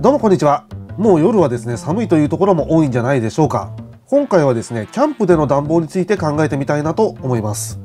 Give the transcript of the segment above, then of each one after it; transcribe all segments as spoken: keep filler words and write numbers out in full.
どうもこんにちは。もう夜はですね、寒いというところも多いんじゃないでしょうか。今回はですね、キャンプでの暖房について考えてみたいなと思います。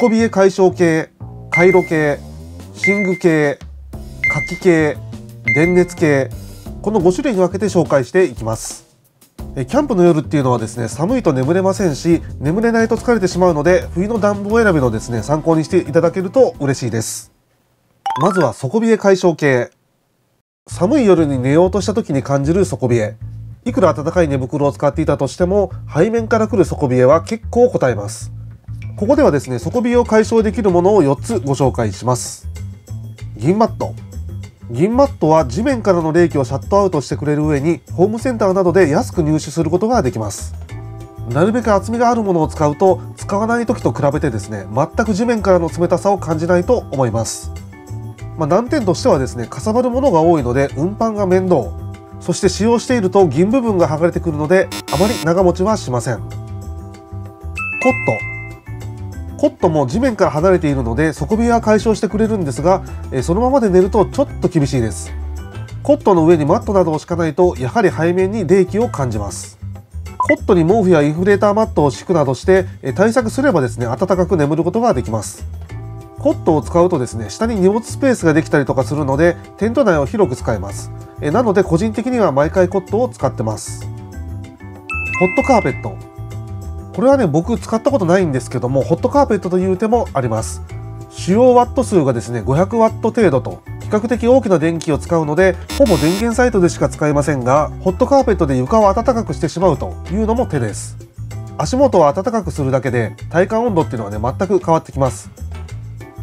底冷え解消系、回路系、寝具系、火器系、電熱系、このご種類に分けて紹介していきます。キャンプの夜っていうのはですね、寒いと眠れませんし、眠れないと疲れてしまうので、冬の暖房選びのですね、参考にしていただけると嬉しいです。まずは底冷え解消系。寒い夜に寝ようとした時に感じる底冷え。いくら暖かい寝袋を使っていたとしても、背面から来る底冷えは結構こたえます。ここではですね、底冷えを解消できるものをよっつご紹介します。銀マット。銀マットは地面からの冷気をシャットアウトしてくれる上に、ホームセンターなどで安く入手することができます。なるべく厚みがあるものを使うと、使わない時と比べてですね、全く地面からの冷たさを感じないと思います。まあ、難点としてはですね、かさばるものが多いので運搬が面倒、そして使用していると銀部分が剥がれてくるので、あまり長持ちはしません。コット。コットも地面から離れているので底冷えは解消してくれるんですが、えそのままで寝るとちょっと厳しいです。コットの上にマットなどを敷かないと、やはり背面に冷気を感じます。コットに毛布やインフレーターマットを敷くなどしてえ対策すればですね、暖かく眠ることができます。コットを使うとですね、下に荷物スペースができたりとかするので、テント内を広く使えます。えなので個人的には毎回コットを使ってます。ホットカーペット。これはね、僕使ったことないんですけども、ホットカーペットという手もあります。使用ワット数がですね、ごひゃくワット程度と比較的大きな電気を使うので、ほぼ電源サイトでしか使えませんが、ホットカーペットで床を暖かくしてしまうというのも手です。足元を暖かくするだけで体感温度っていうのはね、全く変わってきます。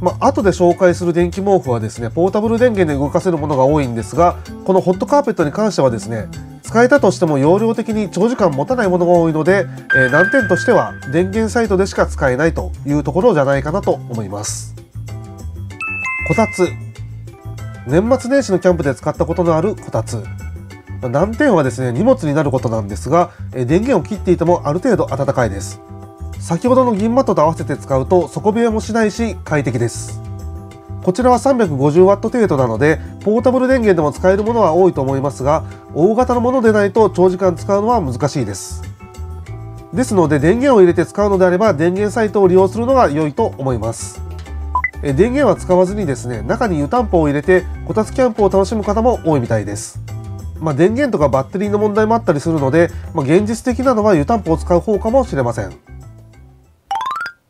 まあ、後で紹介する電気毛布はですね、ポータブル電源で動かせるものが多いんですが、このホットカーペットに関してはですね、使えたとしても容量的に長時間持たないものが多いので、えー、難点としては電源サイトでしか使えないというところじゃないかなと思います。こたつ。年末年始のキャンプで使ったことのあるこたつ。難点はですね、荷物になることなんですが、えー、電源を切っていてもある程度暖かいです。先ほどの銀マットと合わせて使うと底冷えもしないし快適です。こちらは さんびゃくごじゅうワット 程度なので、ポータブル電源でも使えるものは多いと思いますが、大型のものでないと長時間使うのは難しいです。ですので電源を入れて使うのであれば、電源サイトを利用するのが良いと思います。え電源は使わずにですね、中に湯たんぽを入れてこたつキャンプを楽しむ方も多いみたいです。まあ、電源とかバッテリーの問題もあったりするので、まあ、現実的なのは湯たんぽを使う方かもしれません。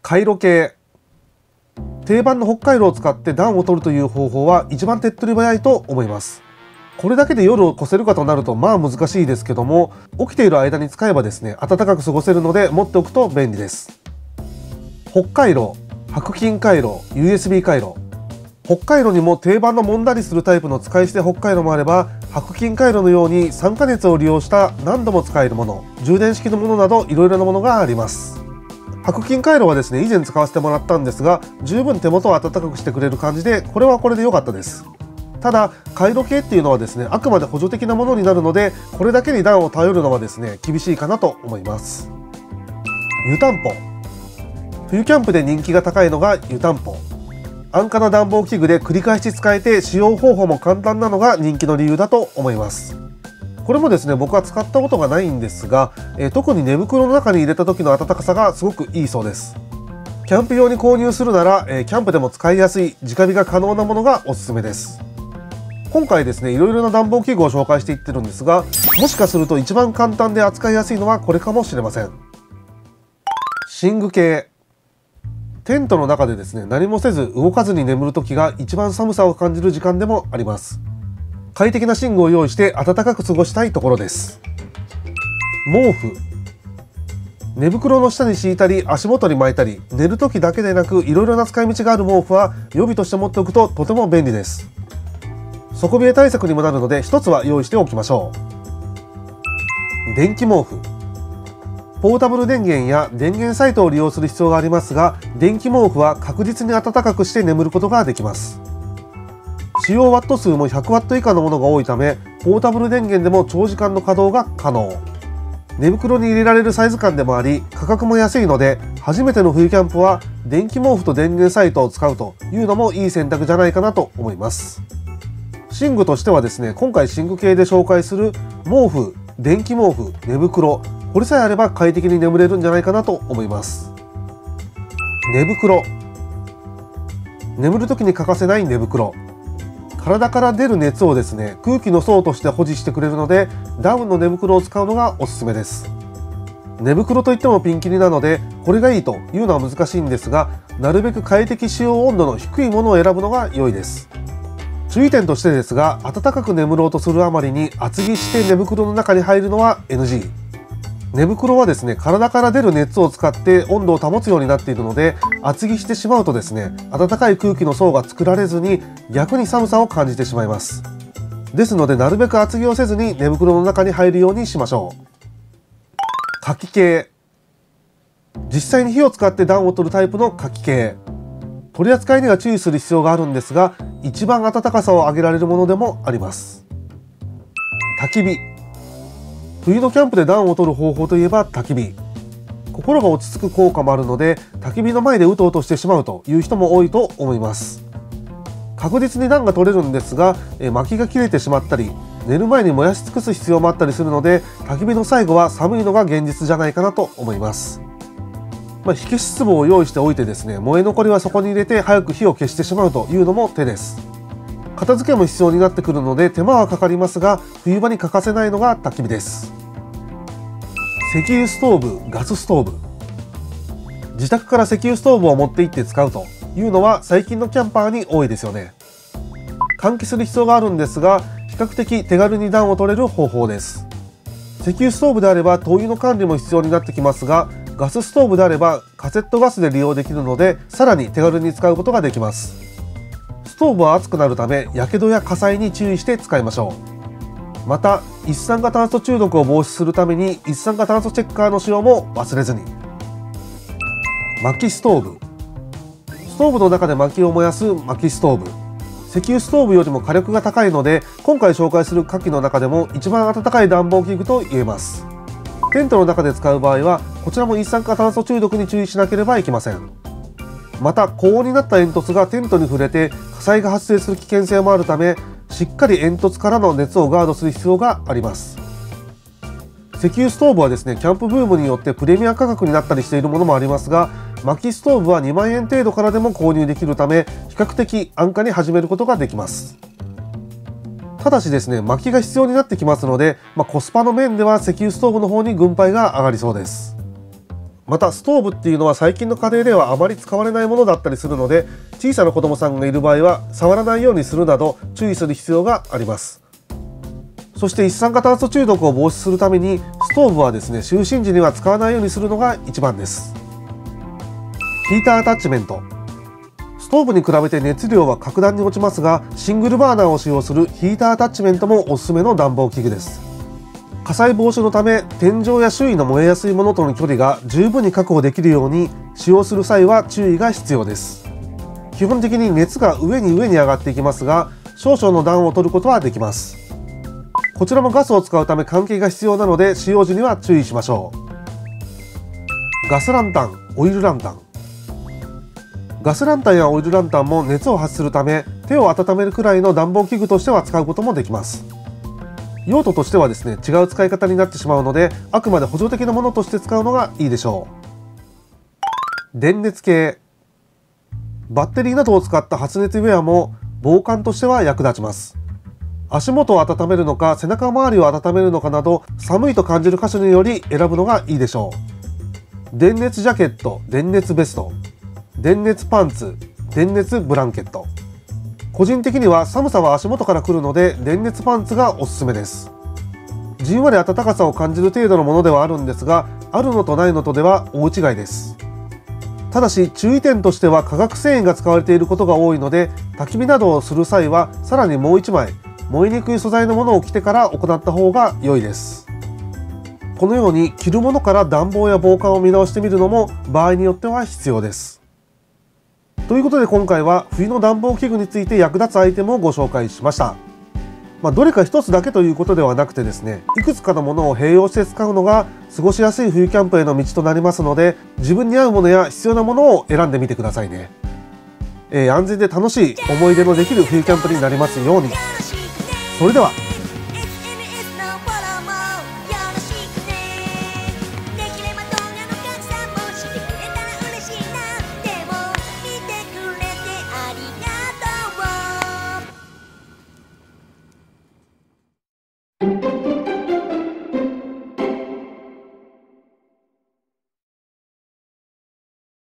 回路系。定番の北海道を使って暖を取るという方法は一番手っ取り早いと思います。これだけで夜を越せるかとなると、まあ難しいですけども、起きている間に使えばですね、暖かく過ごせるので持っておくと便利です。北海道、白金回路、 ユーエスビー 回路。北海道にも定番のもんだりするタイプの使い捨て北海道もあれば、白金回路のように酸化熱を利用した何度も使えるもの、充電式のものなどいろいろなものがあります。白金回路はですね、以前使わせてもらったんですが、十分手元を暖かくしてくれる感じで、これはこれで良かったです。ただ回路系っていうのはですね、あくまで補助的なものになるので、これだけに暖を頼るのはですね、厳しいかなと思います。湯たんぽ。冬キャンプで人気が高いのが湯たんぽ。安価な暖房器具で繰り返し使えて、使用方法も簡単なのが人気の理由だと思います。これもですね、僕は使ったことがないんですが、えー、特に寝袋の中に入れた時の暖かさがすごくいいそうです。キャンプ用に購入するなら、えー、キャンプでも使いやすい直火が可能なものがおすすめです。今回ですね、いろいろな暖房器具を紹介していってるんですが、もしかすると一番簡単で扱いやすいのはこれかもしれません。寝具系。テントの中でですね、何もせず動かずに眠る時が一番寒さを感じる時間でもあります。快適な寝具を用意して暖かく過ごしたいところです。毛布。寝袋の下に敷いたり、足元に巻いたり、寝る時だけでなくいろいろな使い道がある毛布は予備として持っておくととても便利です。底冷え対策にもなるので、ひとつは用意しておきましょう。電気毛布。ポータブル電源や電源サイトを利用する必要がありますが、電気毛布は確実に暖かくして眠ることができます。使用ワット数もひゃくワット以下のものが多いため、ポータブル電源でも長時間の稼働が可能。寝袋に入れられるサイズ感でもあり、価格も安いので、初めての冬キャンプは電気毛布と電源サイトを使うというのもいい選択じゃないかなと思います。寝具としてはですね、今回寝具系で紹介する毛布、電気毛布、寝袋、これさえあれば快適に眠れるんじゃないかなと思います。寝袋、眠る時に欠かせない寝袋。体から出る熱をですね、空気の層として保持してくれるので、ダウンの寝袋を使うのがおすすめです。寝袋といってもピンキリなので、これがいいというのは難しいんですが、なるべく快適使用温度の低いものを選ぶのが良いです。注意点としてですが、暖かく眠ろうとするあまりに厚着して寝袋の中に入るのは エヌジー。 寝袋はですね、体から出る熱を使って温度を保つようになっているので、厚着してしまうとですね、暖かい空気の層が作られずに逆に寒さを感じてしまいます。ですので、なるべく厚着をせずに寝袋の中に入るようにしましょう。火器系、実際に火を使って暖を取るタイプの火器系。取り扱いには注意する必要があるんですが、一番暖かさを上げられるものでもあります。焚き火、冬のキャンプで暖を取る方法といえば焚き火。心が落ち着く効果もあるので、焚き火の前でうとうとしてしまうという人も多いと思います。確実に暖が取れるんですが、薪が切れてしまったり、寝る前に燃やし尽くす必要もあったりするので、焚き火の最後は寒いのが現実じゃないかなと思います。まあ、火消し壺を用意しておいてですね、燃え残りはそこに入れて早く火を消してしまうというのも手です。片付けも必要になってくるので手間はかかりますが、冬場に欠かせないのが焚き火です。石油ストーブ、ガスストーブ。自宅から石油ストーブを持って行って使うというのは最近のキャンパーに多いですよね。換気する必要があるんですが、比較的手軽に暖を取れる方法です。石油ストーブであれば灯油の管理も必要になってきますが、ガスストーブであればカセットガスで利用できるので、さらに手軽に使うことができます。ストーブは熱くなるため、火傷や火災に注意して使いましょう。また、一酸化炭素中毒を防止するために一酸化炭素チェッカーの使用も忘れずに。薪ストーブ、ストーブの中で薪を燃やす薪ストーブ。石油ストーブよりも火力が高いので、今回紹介する火器の中でも一番暖かい暖房器具と言えます。テントの中で使う場合は、こちらも一酸化炭素中毒に注意しなければいけません。また、高温になった煙突がテントに触れて火災が発生する危険性もあるため、しっかり煙突からの熱をガードする必要があります。石油ストーブはですね、キャンプブームによってプレミア価格になったりしているものもありますが、薪ストーブはにまんえん程度からでも購入できるため、比較的安価に始めることができます。ただしですね、薪が必要になってきますので、まあ、コスパの面では石油ストーブの方に軍配が上がりそうです。また、ストーブっていうのは最近の家庭ではあまり使われないものだったりするので、小さな子供さんがいる場合は触らないようにするなど注意する必要があります。そして、一酸化炭素中毒を防止するためにストーブはですね、就寝時には使わないようにするのが一番です。ヒーターアタッチメント。ストーブに比べて熱量は格段に落ちますが、シングルバーナーを使用するヒーターアタッチメントもおすすめの暖房器具です。火災防止のため、天井や周囲の燃えやすいものとの距離が十分に確保できるように、使用する際は注意が必要です。基本的に熱が上に上に上がっていきますが、少々の暖を取ることはできます。こちらもガスを使うため換気が必要なので、使用時には注意しましょう。ガスランタン、オイルランタン。ガスランタンやオイルランタンも熱を発するため、手を温めるくらいの暖房器具としては使うこともできます。用途としてはですね、違う使い方になってしまうので、あくまで補助的なものとして使うのがいいでしょう。電熱系、バッテリーなどを使った発熱ウェアも防寒としては役立ちます。足元を温めるのか、背中周りを温めるのかなど、寒いと感じる箇所により選ぶのがいいでしょう。電熱ジャケット、電熱ベスト、電熱パンツ、電熱ブランケット。個人的には寒さは足元から来るので、電熱パンツがおすすめです。じんわり暖かさを感じる程度のものではあるんですが、あるのとないのとでは大違いです。ただし、注意点としては化学繊維が使われていることが多いので、焚き火などをする際はさらにもういちまい燃えにくい素材のものを着てから行った方が良いです。このように着るものから暖房や防寒を見直してみるのも場合によっては必要です。ということで、今回は冬の暖房器具について役立つアイテムをご紹介しました。まあ、どれか一つだけということではなくてですね、いくつかのものを併用して使うのが過ごしやすい冬キャンプへの道となりますので、自分に合うものや必要なものを選んでみてくださいね。えー、安全で楽しい思い出のできる冬キャンプになりますように。それでは。